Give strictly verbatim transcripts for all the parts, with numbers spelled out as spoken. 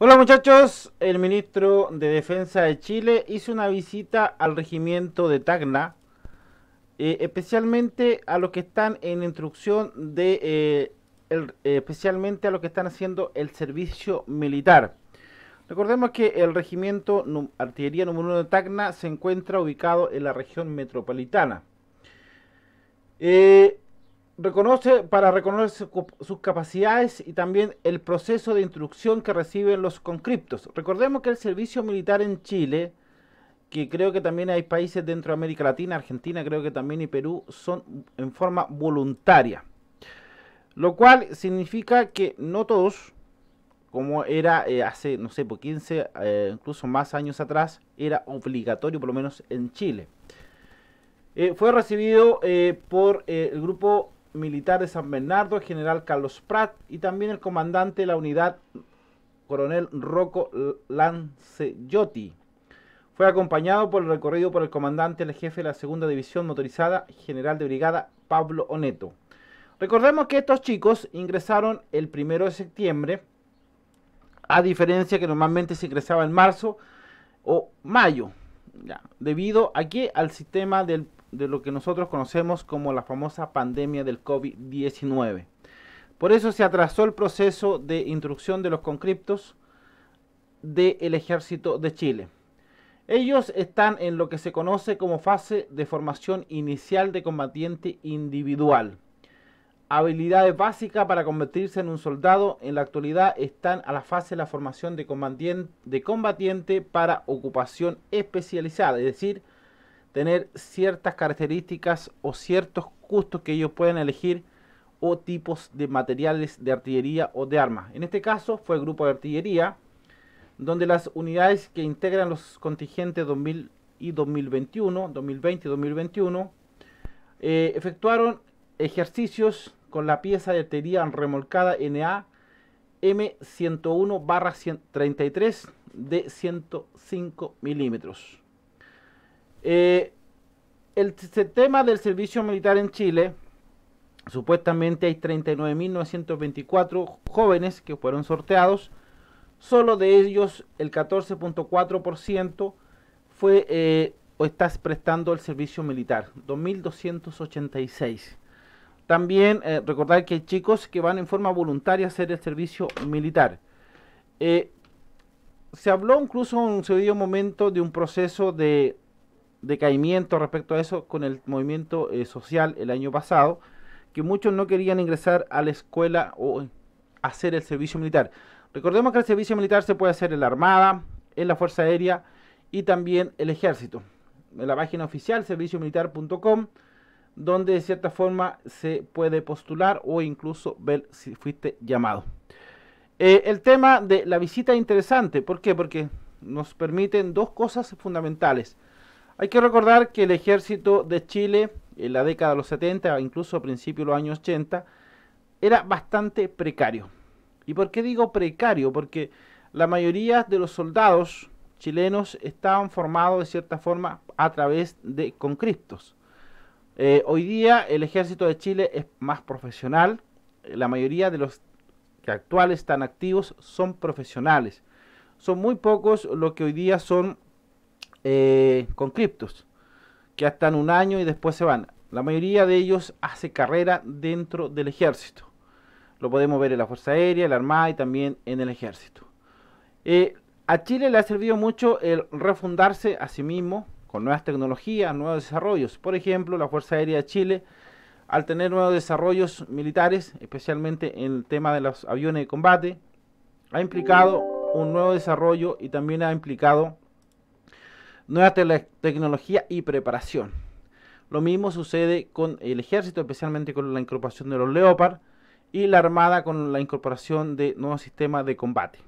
Hola muchachos, el ministro de Defensa de Chile hizo una visita al regimiento de TACNA, eh, especialmente a los que están en instrucción de, eh, el, eh, especialmente a los que están haciendo el servicio militar. Recordemos que el regimiento num, artillería número uno de TACNA se encuentra ubicado en la región metropolitana. Eh, Reconoce, para reconocer sus capacidades y también el proceso de instrucción que reciben los conscriptos. Recordemos que el servicio militar en Chile, que creo que también hay países dentro de América Latina, Argentina creo que también y Perú, son en forma voluntaria. Lo cual significa que no todos, como era eh, hace, no sé, por quince, eh, incluso más años atrás, era obligatorio, por lo menos en Chile. Eh, fue recibido eh, por eh, el grupo militar de San Bernardo, el general Carlos Pratt, y también el comandante de la unidad, coronel Rocco Lancelotti. Fue acompañado por el recorrido por el comandante, el jefe de la segunda división motorizada, general de brigada Pablo Oneto. Recordemos que estos chicos ingresaron el primero de septiembre, a diferencia que normalmente se ingresaba en marzo o mayo, ya, debido aquí al sistema del de lo que nosotros conocemos como la famosa pandemia del COVID diecinueve. Por eso se atrasó el proceso de instrucción de los conscriptos del Ejército de Chile. Ellos están en lo que se conoce como fase de formación inicial de combatiente individual. Habilidades básicas para convertirse en un soldado en la actualidad están a la fase de la formación de combatiente, de combatiente para ocupación especializada, es decir, tener ciertas características o ciertos gustos que ellos pueden elegir o tipos de materiales de artillería o de armas. En este caso fue el grupo de artillería, donde las unidades que integran los contingentes dos mil y dos mil veintiuno, dos mil veinte y dos mil veintiuno, eh, efectuaron ejercicios con la pieza de artillería remolcada N A M ciento uno barra treinta y tres de ciento cinco milímetros. Eh, el tema del servicio militar en Chile, supuestamente hay treinta y nueve mil novecientos veinticuatro jóvenes que fueron sorteados. Solo de ellos el catorce punto cuatro por ciento fue eh, o está prestando el servicio militar, dos mil doscientos ochenta y seis. También eh, recordar que hay chicos que van en forma voluntaria a hacer el servicio militar. eh, Se habló incluso en un seguido momento de un proceso de decaimiento respecto a eso con el movimiento eh, social el año pasado, que muchos no querían ingresar a la escuela o hacer el servicio militar. Recordemos que el servicio militar se puede hacer en la Armada, en la Fuerza Aérea y también el Ejército. En la página oficial servicio militar punto com, donde de cierta forma se puede postular o incluso ver si fuiste llamado. Eh, el tema de la visita es interesante. ¿Por qué? Porque nos permiten dos cosas fundamentales. Hay que recordar que el Ejército de Chile en la década de los setenta, incluso a principios de los años ochenta, era bastante precario. ¿Y por qué digo precario? Porque la mayoría de los soldados chilenos estaban formados de cierta forma a través de conscriptos. Eh, hoy día el Ejército de Chile es más profesional. La mayoría de los que actuales están activos son profesionales. Son muy pocos los que hoy día son Eh, conscriptos, que hasta en un año y después se van. La mayoría de ellos hace carrera dentro del Ejército. Lo podemos ver en la Fuerza Aérea, en la Armada y también en el Ejército. Eh, a Chile le ha servido mucho el refundarse a sí mismo con nuevas tecnologías, nuevos desarrollos. Por ejemplo, la Fuerza Aérea de Chile, al tener nuevos desarrollos militares, especialmente en el tema de los aviones de combate, ha implicado un nuevo desarrollo y también ha implicado nueva te tecnología y preparación. Lo mismo sucede con el Ejército, especialmente con la incorporación de los Leopard, y la Armada con la incorporación de nuevos sistemas de combate.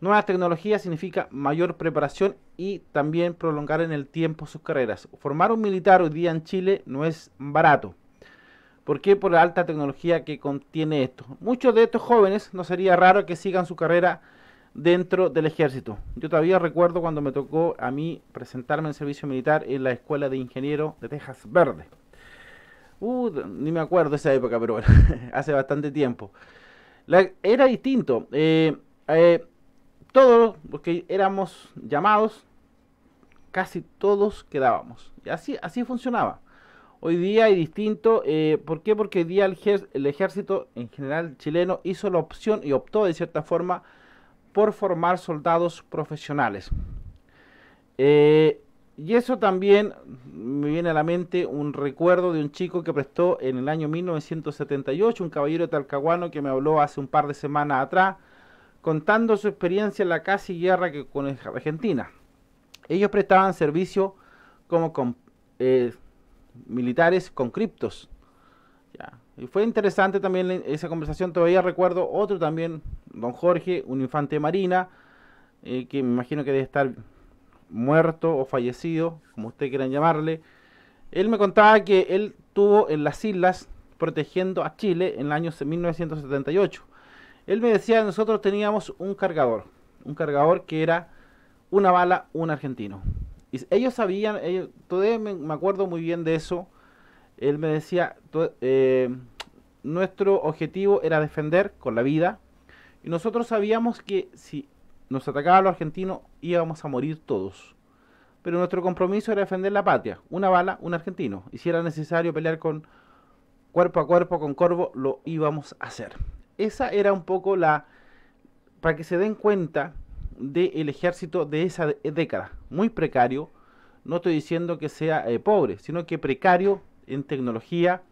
Nueva tecnología significa mayor preparación y también prolongar en el tiempo sus carreras. Formar un militar hoy día en Chile no es barato. ¿Por qué? Por la alta tecnología que contiene esto. Muchos de estos jóvenes no sería raro que sigan su carrera dentro del Ejército. Yo todavía recuerdo cuando me tocó a mí presentarme en servicio militar en la escuela de ingeniero de Texas Verde. Uh, ni me acuerdo esa época, pero bueno, hace bastante tiempo. La, era distinto. Eh, eh, todos los que éramos llamados, casi todos quedábamos. Y así, así funcionaba. Hoy día es distinto. Eh, ¿Por qué? Porque hoy día el, el ejército en general chileno hizo la opción y optó de cierta forma por formar soldados profesionales. Eh, y eso también me viene a la mente un recuerdo de un chico que prestó en el año mil novecientos setenta y ocho, un caballero talcahuano que me habló hace un par de semanas atrás, contando su experiencia en la casi guerra que con Argentina. Ellos prestaban servicio como con, eh, militares conscriptos. Ya. Y fue interesante también esa conversación. Todavía recuerdo otro también, don Jorge, un infante de marina, eh, que me imagino que debe estar muerto o fallecido, como ustedes quieran llamarle. Él me contaba que él estuvo en las islas protegiendo a Chile en el año mil novecientos setenta y ocho. Él me decía, nosotros teníamos un cargador, un cargador que era una bala, un argentino. Y ellos sabían, ellos, todavía me, me acuerdo muy bien de eso. Él me decía, to, eh, nuestro objetivo era defender con la vida. Y nosotros sabíamos que si nos atacaban los argentinos íbamos a morir todos. Pero nuestro compromiso era defender la patria. Una bala, un argentino. Y si era necesario pelear con cuerpo a cuerpo, con Corvo, lo íbamos a hacer. Esa era un poco la... Para que se den cuenta del ejército de esa década. Muy precario. No estoy diciendo que sea eh, pobre, sino que precario en tecnología,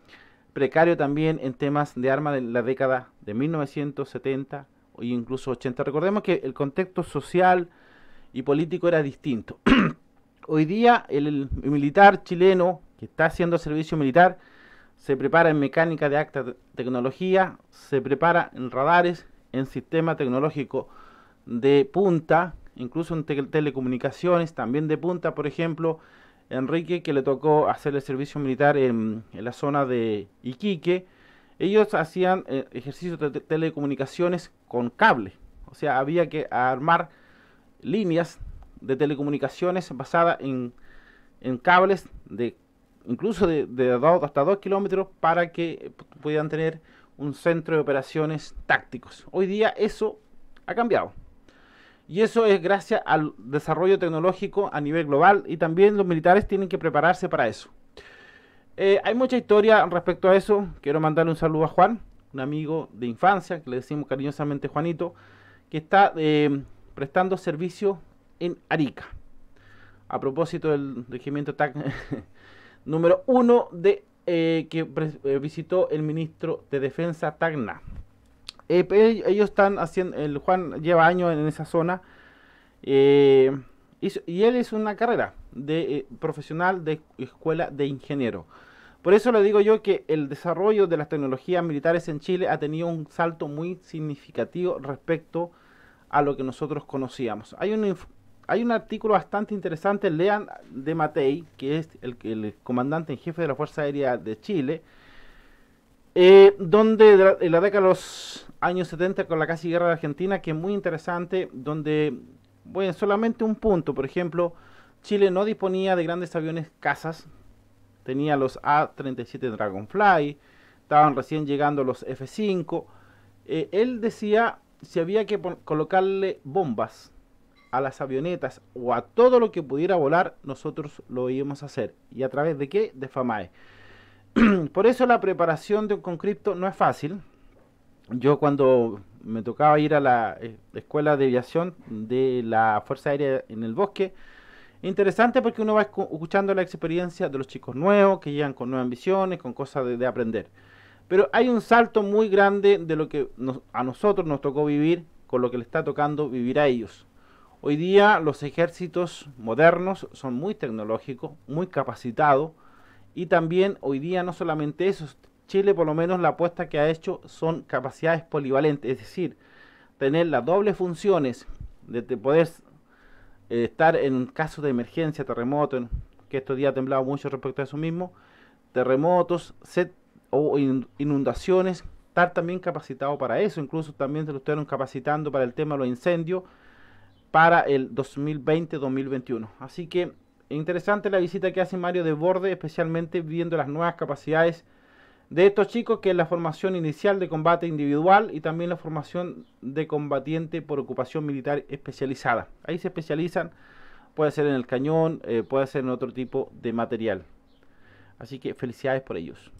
precario también en temas de armas de la década de mil novecientos setenta o incluso ochenta. Recordemos que el contexto social y político era distinto. Hoy día el, el militar chileno que está haciendo servicio militar se prepara en mecánica de alta tecnología, se prepara en radares, en sistema tecnológico de punta, incluso en te telecomunicaciones también de punta. Por ejemplo, Enrique, que le tocó hacer el servicio militar en, en la zona de Iquique, ellos hacían eh, ejercicios de te telecomunicaciones con cable. O sea, había que armar líneas de telecomunicaciones basadas en, en cables de incluso de, de dos, hasta dos kilómetros, para que pudieran tener un centro de operaciones tácticos. Hoy día eso ha cambiado. Y eso es gracias al desarrollo tecnológico a nivel global, y también los militares tienen que prepararse para eso. Eh, hay mucha historia respecto a eso. Quiero mandarle un saludo a Juan, un amigo de infancia, que le decimos cariñosamente Juanito, que está eh, prestando servicio en Arica. A propósito del regimiento TACNA número uno de, eh, que eh, visitó el ministro de Defensa TACNA. Eh, ellos están haciendo, el Juan lleva años en esa zona, eh, y, y él es una carrera de eh, profesional de escuela de ingeniero. Por eso le digo yo que el desarrollo de las tecnologías militares en Chile ha tenido un salto muy significativo respecto a lo que nosotros conocíamos. Hay un, hay un artículo bastante interesante, Lean de Matei, que es el, el comandante en jefe de la Fuerza Aérea de Chile, Eh, donde de la, en la década de los años setenta, con la casi guerra de Argentina, que es muy interesante, donde, bueno, solamente un punto, por ejemplo, Chile no disponía de grandes aviones cazas, tenía los A treinta y siete Dragonfly, estaban recién llegando los F cinco, eh, él decía si había que colocarle bombas a las avionetas o a todo lo que pudiera volar, nosotros lo íbamos a hacer. ¿Y a través de qué? De Famae. Por eso la preparación de un conscripto no es fácil. Yo cuando me tocaba ir a la escuela de aviación de la Fuerza Aérea en el bosque, interesante porque uno va escuchando la experiencia de los chicos nuevos, que llegan con nuevas ambiciones, con cosas de, de aprender. Pero hay un salto muy grande de lo que nos, a nosotros nos tocó vivir con lo que le está tocando vivir a ellos. Hoy día los ejércitos modernos son muy tecnológicos, muy capacitados. Y también hoy día no solamente eso, Chile por lo menos la apuesta que ha hecho son capacidades polivalentes, es decir, tener las dobles funciones de poder eh, estar en casos de emergencia, terremoto, que estos días ha temblado mucho respecto a eso mismo, terremotos set, o inundaciones, estar también capacitado para eso, incluso también se lo estuvieron capacitando para el tema de los incendios para el dos mil veinte dos mil veintiuno. Así que interesante la visita que hace Mario de Borde, especialmente viendo las nuevas capacidades de estos chicos, que es la formación inicial de combate individual y también la formación de combatiente por ocupación militar especializada. Ahí se especializan, puede ser en el cañón, eh, puede ser en otro tipo de material. Así que felicidades por ellos.